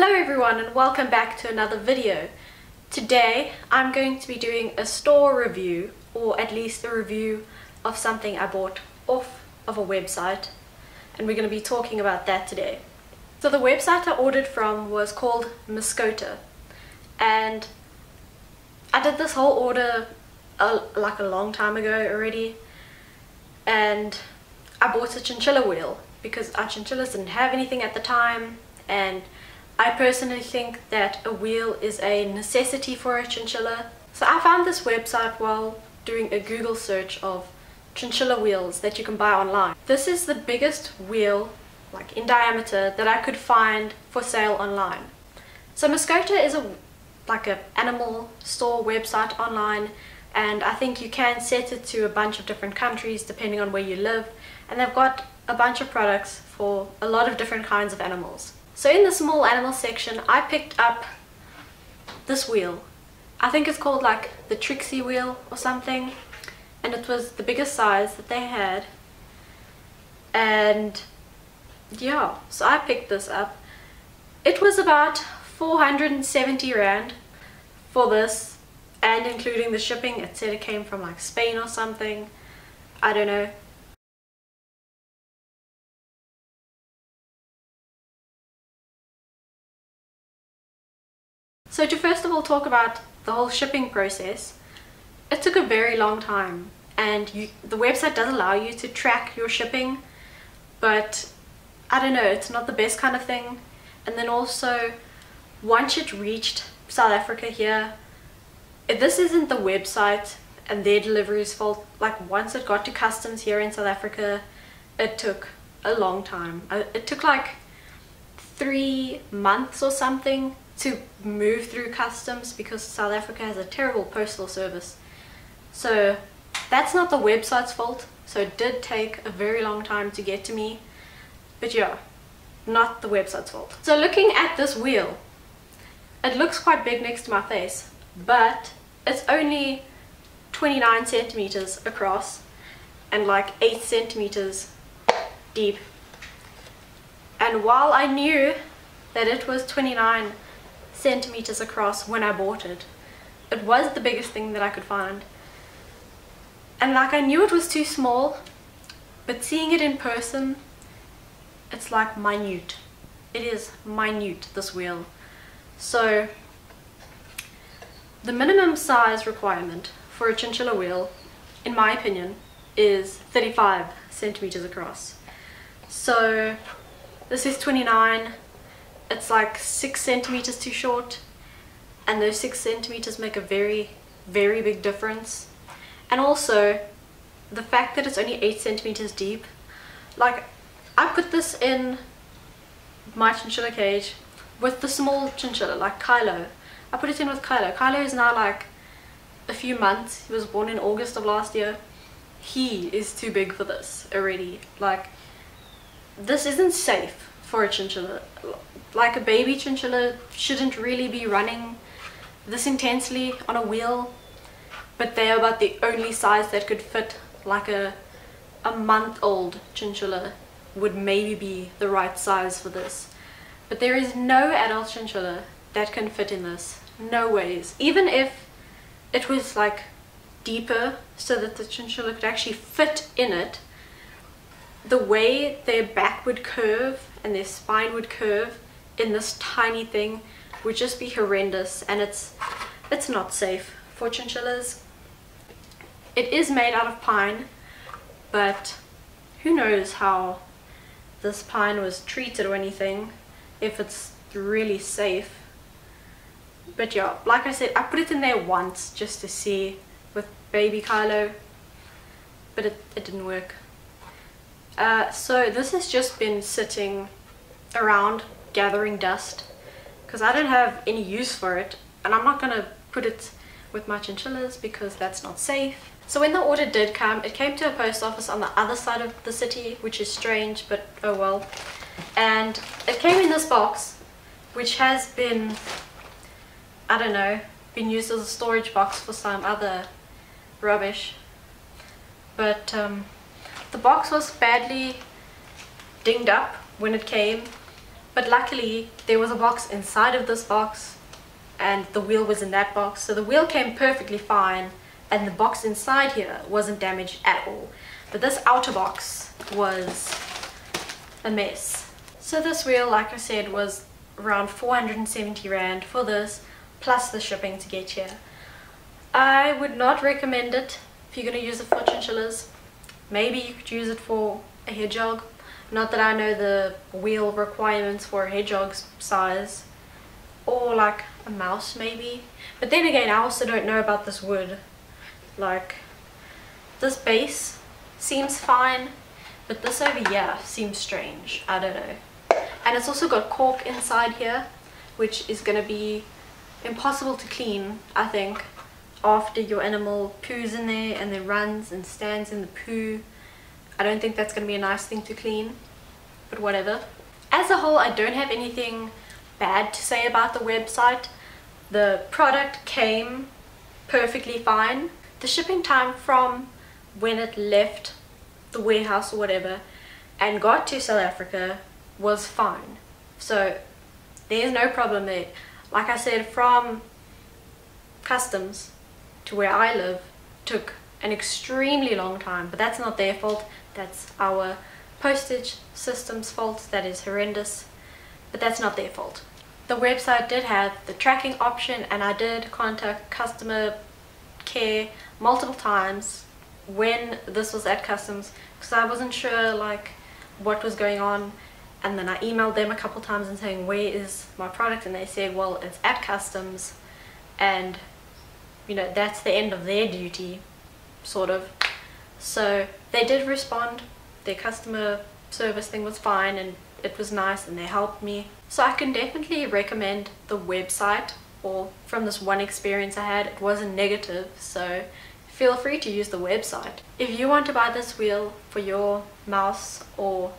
Hello everyone and welcome back to another video. Today I'm going to be doing a store review, or at least a review of something I bought off of a website, and we're going to be talking about that today. So the website I ordered from was called Miscota, and I did this whole order like a long time ago already, and I bought a chinchilla wheel because our chinchillas didn't have anything at the time, and I personally think that a wheel is a necessity for a chinchilla. So I found this website while doing a Google search of chinchilla wheels that you can buy online. This is the biggest wheel, like in diameter, that I could find for sale online. So Miscota is like an animal store website online, and I think you can set it to a bunch of different countries depending on where you live, and they've got a bunch of products for a lot of different kinds of animals. So in the small animal section, I picked up this wheel. I think it's called like the Trixie wheel or something. And it was the biggest size that they had. And yeah, so I picked this up. It was about 470 rand for this, and including the shipping. It said it came from like Spain or something. I don't know. So to first of all talk about the whole shipping process, it took a very long time, and the website does allow you to track your shipping, but I don't know, it's not the best kind of thing. And then also, once it reached South Africa here, this isn't the website and their delivery's fault. Like once it got to customs here in South Africa, it took a long time. It took like 3 months or something to move through customs, because South Africa has a terrible postal service. So that's not the website's fault, so it did take a very long time to get to me, but yeah, not the website's fault. So looking at this wheel, it looks quite big next to my face, but it's only 29 centimeters across and like 8 centimeters deep. And while I knew that it was 29 centimeters across when I bought it, it was the biggest thing that I could find, and like I knew it was too small, but seeing it in person, it's like minute. It is minute, this wheel. So the minimum size requirement for a chinchilla wheel, in my opinion, is 35 centimeters across. So this is 29. It's like 6 centimeters too short, and those 6 centimeters make a very, very big difference. And also the fact that it's only 8 centimeters deep. Like I put this in my chinchilla cage with the small chinchilla, like Kylo. I put it in with Kylo. Kylo is now like a few months. He was born in August of last year. He is too big for this already. Like this isn't safe for a chinchilla. Like a baby chinchilla shouldn't really be running this intensely on a wheel, but they are about the only size that could fit. Like a month-old chinchilla would maybe be the right size for this, but there is no adult chinchilla that can fit in this, no ways. Even if it was like deeper so that the chinchilla could actually fit in it, the way their back would curve and their spine would curve in this tiny thing would just be horrendous, and it's not safe for chinchillas. It is made out of pine, but who knows how this pine was treated or anything, if it's really safe. But yeah, like I said, I put it in there once just to see with baby Kylo, but it didn't work. So this has just been sitting around gathering dust because I don't have any use for it, and I'm not gonna put it with my chinchillas because that's not safe. So when the order did come, it came to a post office on the other side of the city, which is strange, but oh well. And it came in this box, which has been, I don't know, been used as a storage box for some other rubbish. But the box was badly dinged up when it came, But luckily there was a box inside of this box and the wheel was in that box, so the wheel came perfectly fine and the box inside here wasn't damaged at all. But this outer box was a mess. So this wheel, like I said, was around 470 rand for this, plus the shipping to get here. I would not recommend it if you're going to use it for chinchillas. Maybe you could use it for a hedgehog. Not that I know the wheel requirements for a hedgehog's size, or like a mouse maybe. But then again, I also don't know about this wood. Like, this base seems fine, but this over here seems strange. I don't know. And it's also got cork inside here, which is going to be impossible to clean, I think, after your animal poos in there and then runs and stands in the poo. I don't think that's going to be a nice thing to clean, but whatever. As a whole, I don't have anything bad to say about the website. The product came perfectly fine. The shipping time from when it left the warehouse or whatever and got to South Africa was fine. So there's no problem there. Like I said, from customs to where I live took an extremely long time, but that's not their fault. That's our postage system's fault. That is horrendous, but that's not their fault. The website did have the tracking option, and I did contact customer care multiple times when this was at customs because I wasn't sure like what was going on. And then I emailed them a couple times and saying, where is my product? And they said, well, it's at customs, and you know, that's the end of their duty, sort of. So they did respond. Their customer service thing was fine and it was nice, and they helped me. So I can definitely recommend the website, or from this one experience I had, it wasn't negative, so feel free to use the website. If you want to buy this wheel for your mouse, or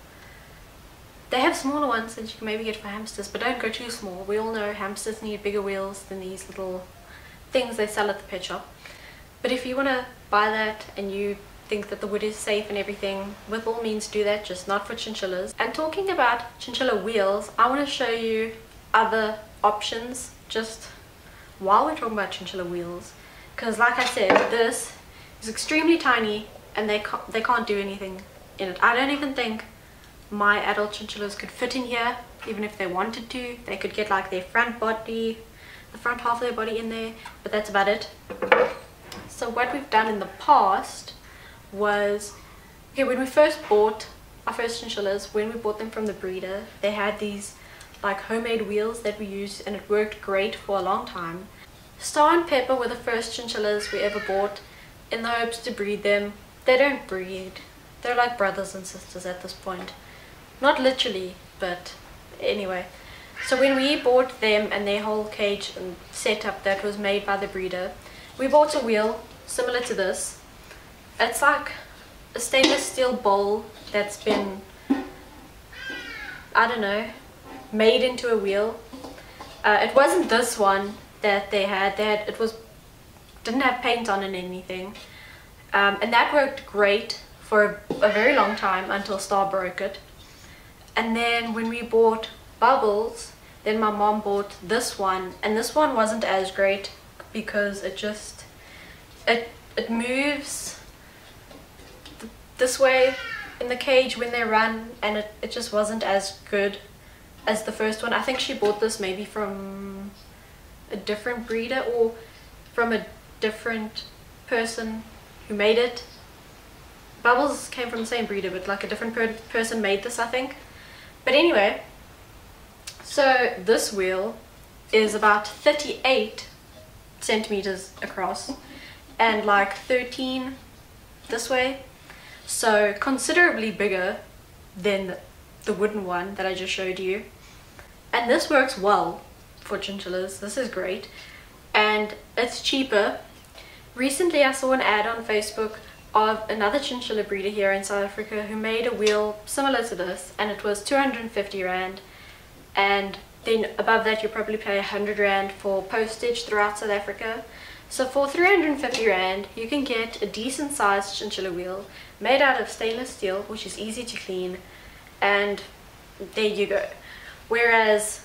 they have smaller ones that you can maybe get for hamsters, but don't go too small. We all know hamsters need bigger wheels than these little things they sell at the pet shop. But if you want to buy that and you think that the wood is safe and everything, with all means do that, just not for chinchillas. And talking about chinchilla wheels, I want to show you other options just while we're talking about chinchilla wheels, because like I said, this is extremely tiny and they can't do anything in it. I don't even think my adult chinchillas could fit in here. Even if they wanted to, they could get like their front body, the front half of their body in there, but that's about it. So what we've done in the past was, okay, when we first bought our first chinchillas, when we bought them from the breeder, they had these like homemade wheels that we used, and it worked great for a long time. Star and Pepper were the first chinchillas we ever bought in the hopes to breed them. They don't breed. They're like brothers and sisters at this point. Not literally, but anyway. So when we bought them and their whole cage and setup that was made by the breeder, we bought a wheel similar to this. It's like a stainless steel bowl that's been, I don't know, made into a wheel. It wasn't this one that they had. It didn't have paint on it or anything, and that worked great for a very long time until Star broke it. And then when we bought Bubbles, then my mom bought this one, and this one wasn't as great because it just it moves this way in the cage when they run, and it just wasn't as good as the first one. I think she bought this maybe from a different breeder or from a different person who made it. Bubbles came from the same breeder, but like a different person made this, I think. But anyway, so this wheel is about 38 centimeters across and like 13 this way, so considerably bigger than the wooden one that I just showed you. And this works well for chinchillas. This is great, and it's cheaper. Recently I saw an ad on Facebook of another chinchilla breeder here in South Africa who made a wheel similar to this, and it was 250 rand, and then above that you probably pay 100 rand for postage throughout South Africa. So for 350 rand you can get a decent sized chinchilla wheel made out of stainless steel, which is easy to clean, and there you go. whereas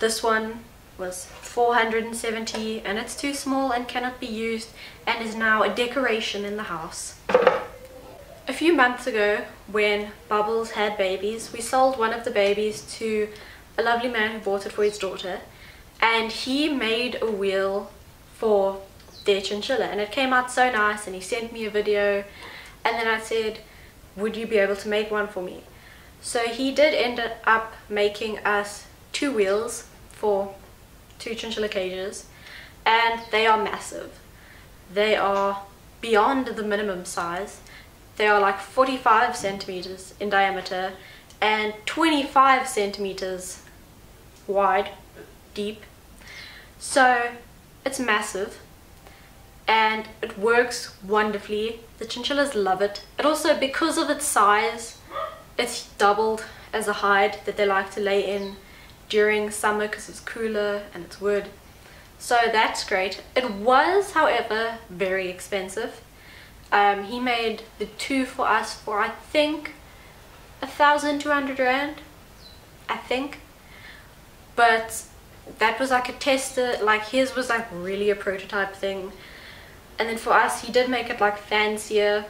this one was 470 and it's too small and cannot be used and is now a decoration in the house. A few months ago, when Bubbles had babies, we sold one of the babies to a lovely man who bought it for his daughter, and he made a wheel for their chinchilla and it came out so nice, and he sent me a video, and then I said, would you be able to make one for me? So he did end up making us 2 wheels for 2 chinchilla cages, and they are massive. They are beyond the minimum size. They are like 45 centimeters in diameter and 25 centimeters wide, deep. So it's massive and it works wonderfully. The chinchillas love it. It also, because of its size, it's doubled as a hide that they like to lay in during summer because it's cooler and it's wood. So that's great. It was, however, very expensive. He made the 2 for us for, I think, 1,200 rand, I think. But that was like a tester, like his was like really a prototype thing. And then for us, he did make it like fancier,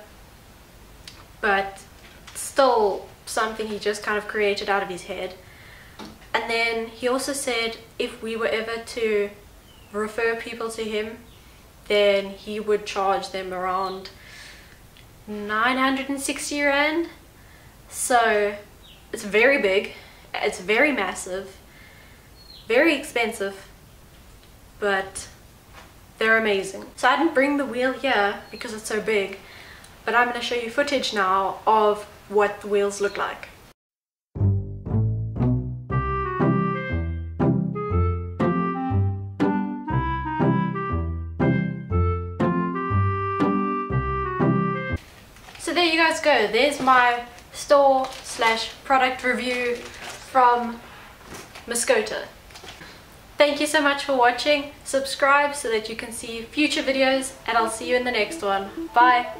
but still something he just kind of created out of his head. And then he also said if we were ever to refer people to him, then he would charge them around 960 rand. So it's very big, it's very massive, very expensive, but they're amazing. So I didn't bring the wheel here because it's so big, but I'm going to show you footage now of what the wheels look like. So there you guys go, there's my store/product review from Miscota. Thank you so much for watching. Subscribe so that you can see future videos, and I'll see you in the next one. Bye!